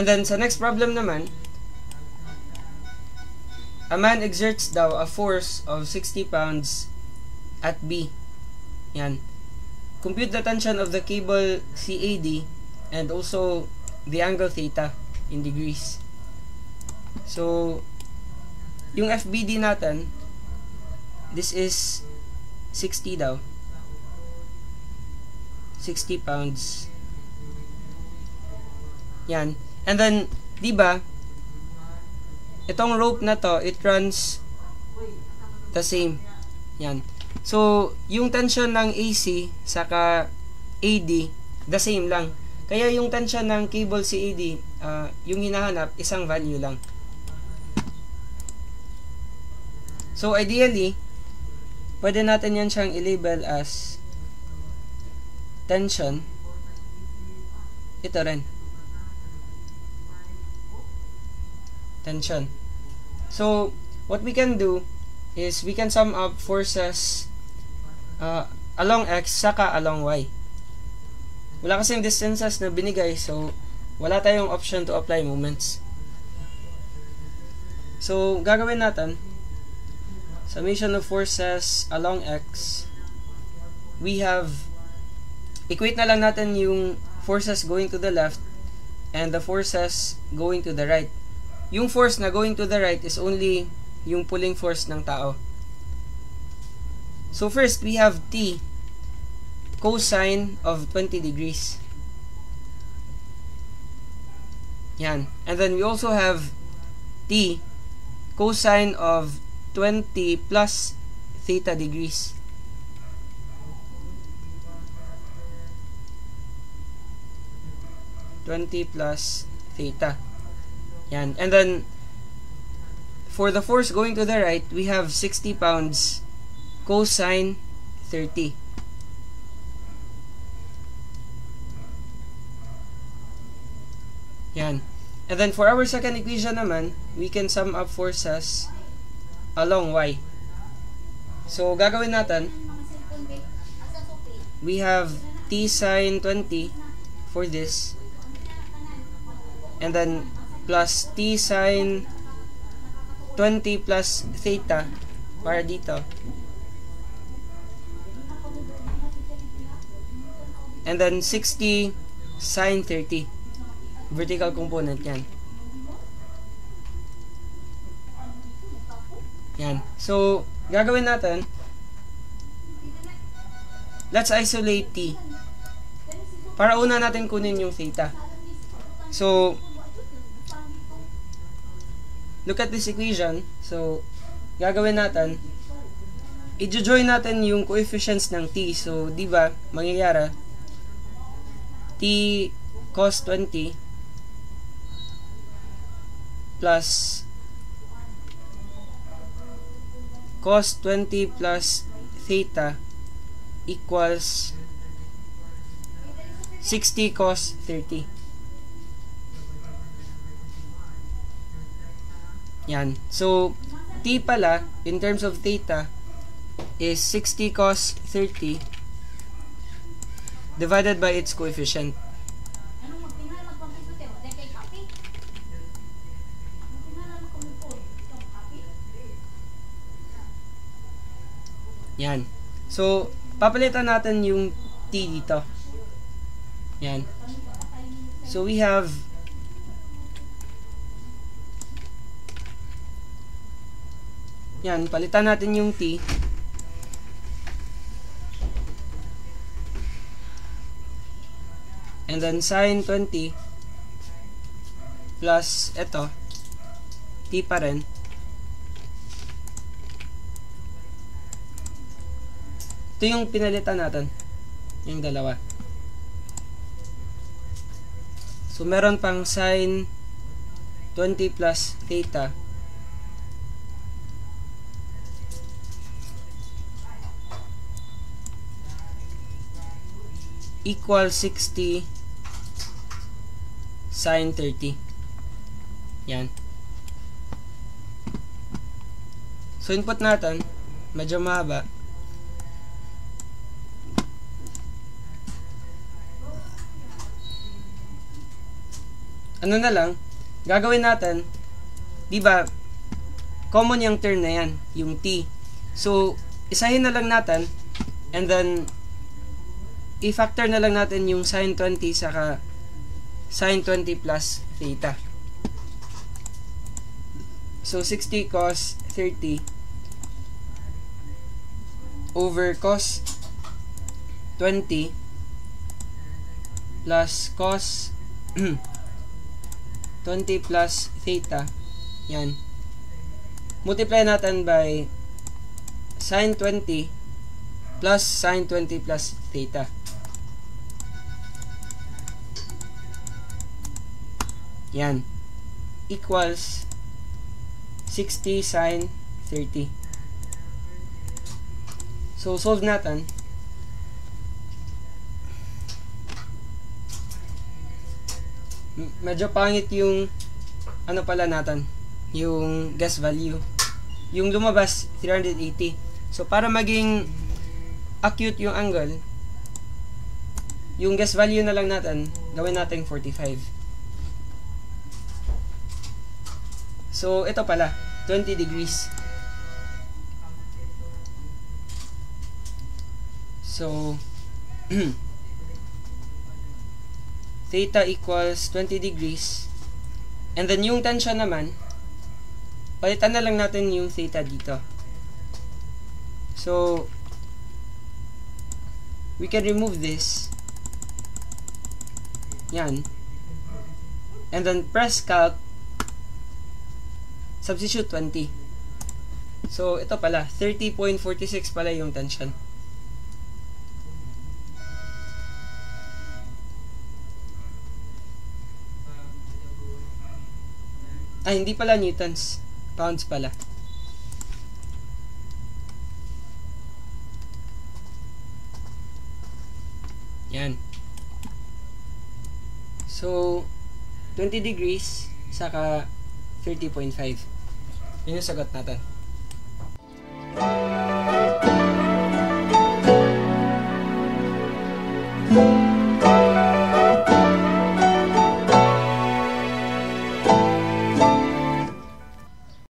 And then sa next problem naman, a man exerts daw a force of 60 pounds at B. Yan. Compute the tension of the cable CAD and also the angle theta in degrees. So, yung FBD natin, this is 60 daw. 60 pounds. Yan. And then, diba, itong rope na to, it runs the same. Yan. So, yung tension ng AC saka AD, the same lang. Kaya yung tension ng cable CAD, yung hinahanap, isang value lang. So, ideally, pwede natin yan siyang i-label as tension. Ito rin. Tension. So, what we can do is we can sum up forces along X saka along Y. Wala kasing distances na binigay, so wala tayong option to apply moments. So, gagawin natin summation of forces along X. We have equate na lang natin yung forces going to the left and the forces going to the right. Yung force na going to the right is only yung pulling force ng tao. So first, we have T cosine of 20 degrees. Yan. And then we also have T cosine of 20 plus theta degrees. Yan. And then, for the force going to the right, we have 60 pounds cosine 30. Yan. And then, for our second equation naman, we can sum up forces along Y. So, gagawin natin, we have T sine 20 for this. And then, plus T sine 20 plus theta para dito. And then 60 sine 30. Vertical component yan. Yan. So, gagawin natin, let's isolate T. Para una natin kunin yung theta. So, look at this equation. So, gagawin natin, i-join natin yung coefficients ng T. So, di ba, mangyayara, T cos 20 plus cos 20 plus theta equals 60 cos 30. Yan. So, T pala, in terms of theta, is 60 cos 30 divided by its coefficient. Yan. So, papalitan natin yung T dito. Yan. So, we have yan, palitan natin yung T. And then sine 20 plus eto, T pa rin. Ito yung pinalitan natin. Yung dalawa. So, meron pang sine 20 plus theta. Equal 60 sine 30. Yan. So input natin, medyo mahaba. Ano na lang, gagawin natin, di ba, common yung term na yan, yung T. So, isahin na lang natin, and then, i-factor na lang natin yung sin 20 saka sin 20 plus theta. So, 60 cos 30 over cos 20 plus cos 20 plus theta, yan. Multiply natin by sin 20 plus sin 20 plus theta. Yan. Equals 60 sin 30. So, solve natin. Medyo pangit yung ano pala natin, yung guess value, yung lumabas 380. So para maging acute yung angle, yung guess value na lang natin gawin natin 45. So ito pala 20 degrees. So theta equals 20 degrees, and then yung tension naman, palitan na lang natin yung theta dito. So we can remove this, yan, and then press calc, substitute 20. So ito pala 30.46 pala yung tension. Ah, hindi pala newtons, pounds pala. Yan. So 20 degrees saka 30.5. Yun yung sagot natin.